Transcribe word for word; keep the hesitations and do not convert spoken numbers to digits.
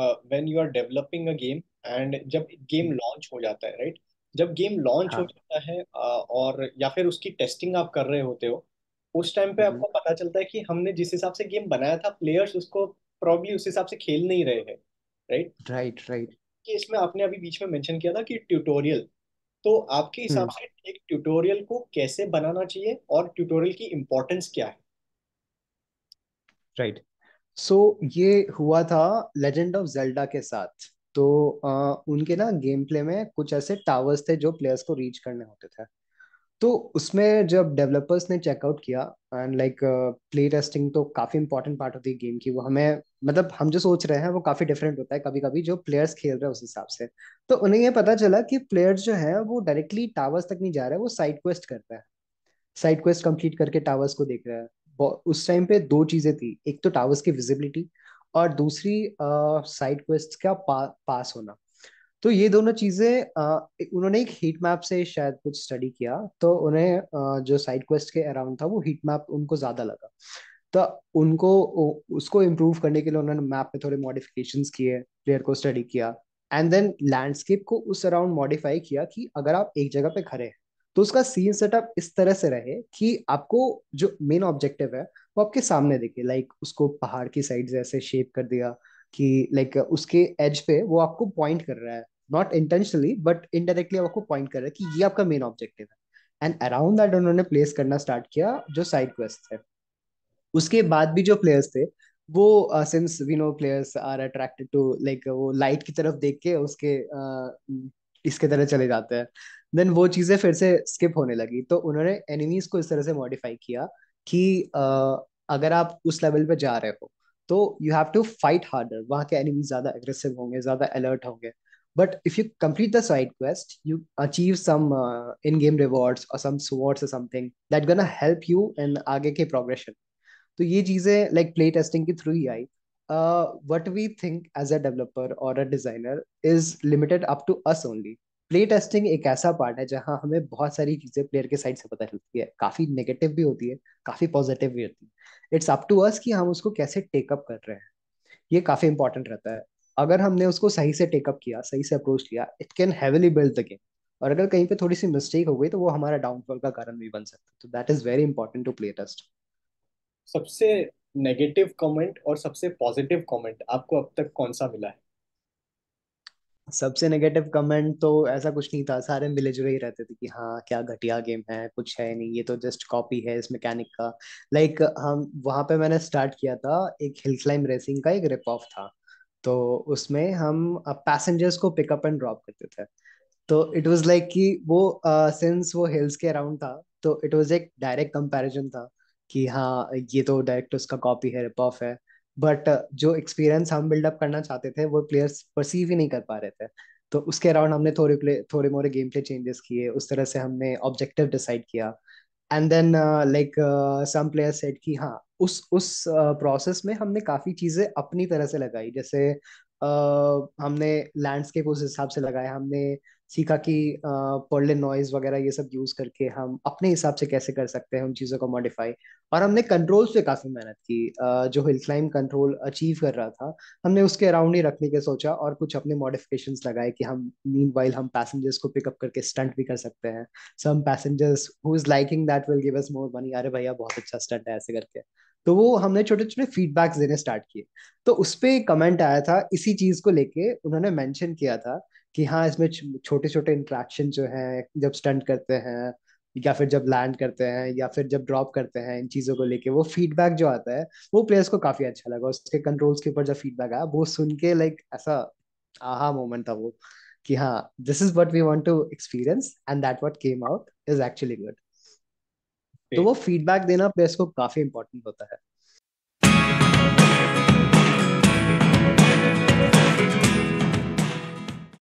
When you are developing a game and जब game launch हो जाता है, राइट, जब गेम लॉन्च हाँ. हो जाता है uh, और या फिर उसकी टेस्टिंग आप कर रहे होते हो, उस टाइम पे आपको पता चलता है कि हमने जिस हिसाब से गेम बनाया था प्लेयर्स उसको प्रॉब्ली उस हिसाब से खेल नहीं रहे हैं, राइट राइट राइट कि इसमें आपने अभी बीच में मेंशन किया था कि ट्यूटोरियल, तो आपके हिसाब से एक ट्यूटोरियल को कैसे बनाना चाहिए और ट्यूटोरियल की इम्पोर्टेंस क्या है? राइट, सो ये हुआ था लेजेंड ऑफ जेल्डा के साथ। तो उनके ना गेम प्ले में कुछ ऐसे टावर्स थे जो प्लेयर्स को रीच करने होते थे। तो उसमें जब डेवलपर्स ने चेकआउट किया एंड लाइक प्ले टेस्टिंग तो काफ़ी इंपॉर्टेंट पार्ट होती है गेम की, वो हमें मतलब हम जो सोच रहे हैं वो काफ़ी डिफरेंट होता है कभी कभी जो प्लेयर्स खेल रहे हैं उस हिसाब से। तो उन्हें ये पता चला कि प्लेयर्स जो है वो डायरेक्टली टावर्स तक नहीं जा रहे, वो साइड क्वेस्ट कर रहे हैं, साइड क्वेस्ट कंप्लीट करके टावर्स को देख रहे हैं। उस टाइम पे दो चीज़ें थी, एक तो टावर्स की विजिबिलिटी और दूसरी साइड क्वेस्ट का पा, पास होना। तो ये दोनों चीजें उन्होंने एक हीट मैप से शायद कुछ स्टडी किया, तो उन्हें आ, जो साइड क्वेस्ट के अराउंड था वो हीट मैप उनको ज्यादा लगा, तो उनको उसको इम्प्रूव करने के लिए उन्होंने मैप में थोड़े मॉडिफिकेशंस किए, प्लेयर को स्टडी किया एंड देन लैंडस्केप को उस अराउंड मॉडिफाई किया कि अगर आप एक जगह पे खड़े हैं तो उसका सीन सेटअप इस तरह से रहे कि आपको जो मेन ऑब्जेक्टिव है वो आपके सामने दिखे। लाइक उसको पहाड़ की साइड ऐसे शेप कर दिया कि लाइक उसके एज पे वो आपको पॉइंट कर रहा है, नॉट इंटेंशनली बट इनडायरेक्टली आपको पॉइंट कर रहा है कि ये आपका मेन ऑब्जेक्टिव है एंड अराउंड दैट उन्होंने प्लेस करना स्टार्ट किया जो साइड क्वेस्ट है। उसके बाद भी जो प्लेयर्स थे वो since we know players are attracted to like वो लाइट की तरफ देख के उसके uh, इसके तरह चले जाते हैं, देन वो चीजें फिर से स्किप होने लगी। तो उन्होंने एनिमीज को इस तरह से मॉडिफाई किया कि uh, अगर आप उस लेवल पे जा रहे हो तो you have to fight harder, वहाँ के एनिमी ज्यादा एग्रेसिव होंगे, ज्यादा अलर्ट होंगे। But if you complete the side quest you achieve some in game rewards और सम स्वॉर्ड्स और something that gonna help you in आगे के प्रोग्रेशन। तो ये चीजें लाइक प्ले टेस्टिंग के थ्रू ही आई। What we think as a developer और a designer is limited up to us only. Play testing एक ऐसा पार्ट है जहाँ हमें बहुत सारी चीजें प्लेयर के साइड से पता चलती है, काफी नेगेटिव भी होती है, काफी पॉजिटिव भी होती है। इट्स अप टू अस कि हम उसको कैसे टेकअप कर रहे हैं, ये काफी इंपॉर्टेंट रहता है। अगर हमने उसको सही से टेकअप किया, सही से अप्रोच किया, it can heavily build the game, और अगर कहीं पे थोड़ी सी मिस्टेक हो गई तो वो हमारा डाउनफॉल का कारण भी बन सकता है। तो that is very important to play test. सबसे नेगेटिव कमेंट और सबसे पॉजिटिव कमेंट आपको अब तक कौन सा मिला है? सबसे नेगेटिव कमेंट तो ऐसा कुछ नहीं था, सारे मिले जुले ही रहते थे कि हाँ क्या घटिया गेम है, कुछ है नहीं, ये तो जस्ट कॉपी है इस मैकेनिक का। लाइक हम वहाँ पे मैंने स्टार्ट किया था, एक हिल क्लाइंब रेसिंग का एक रिप ऑफ था, तो उसमें हम पैसेंजर्स को पिकअप एंड ड्रॉप करते थे। तो इट वाज लाइक कि वो सिंस uh, वो हिल्स के अराउंड था तो इट वाज एक डायरेक्ट कंपेरिजन था कि हाँ ये तो डायरेक्ट उसका कॉपी है, रिप ऑफ है। बट uh, जो एक्सपीरियंस हम बिल्डअप करना चाहते थे वो प्लेयर्स परसीव ही नहीं कर पा रहे थे। तो उसके अराउंड हमने थोड़े प्ले थोड़े मोरे गेम प्ले चेंजेस किए, उस तरह से हमने ऑब्जेक्टिव डिसाइड किया and then like some player said कि हाँ उस उस प्रोसेस uh, में हमने काफ़ी चीज़ें अपनी तरह से लगाई, जैसे uh, हमने लैंडस्केप उस हिसाब से लगाया, हमने सीखा कि पर्लिन नॉइज वगैरह ये सब यूज करके हम अपने हिसाब से कैसे कर सकते हैं उन चीज़ों को मॉडिफाई। और हमने कंट्रोल्स पे काफ़ी मेहनत की, uh, जो हिल क्लाइंब कंट्रोल अचीव कर रहा था हमने उसके अराउंड ही रखने के सोचा और कुछ अपने मॉडिफिकेशंस लगाए कि हम मीनवाइल हम पैसेंजर्स को पिकअप करके स्टंट भी कर सकते हैं। Some passengers who is liking that will give us more money, अरे भैया बहुत अच्छा स्टंट है, ऐसे करके। तो वो हमने छोटे छोटे फीडबैक्स देने स्टार्ट किए। तो उस पर कमेंट आया था, इसी चीज़ को लेके उन्होंने मेंशन किया था कि हाँ इसमें छोटे छोटे इंट्रैक्शन जो हैं जब स्टंट करते हैं या फिर जब लैंड करते हैं या फिर जब ड्रॉप करते हैं, इन चीज़ों को लेके वो फीडबैक जो आता है वो प्लेयर्स को काफ़ी अच्छा लगा। उसके कंट्रोल्स के ऊपर जब फीडबैक आया वो सुन के लाइक ऐसा आहा मोमेंट था वो कि हाँ this is what we want to experience and that what came out is actually good. तो वो फीडबैक देना प्लेयर्स को काफ़ी इंपॉर्टेंट होता है।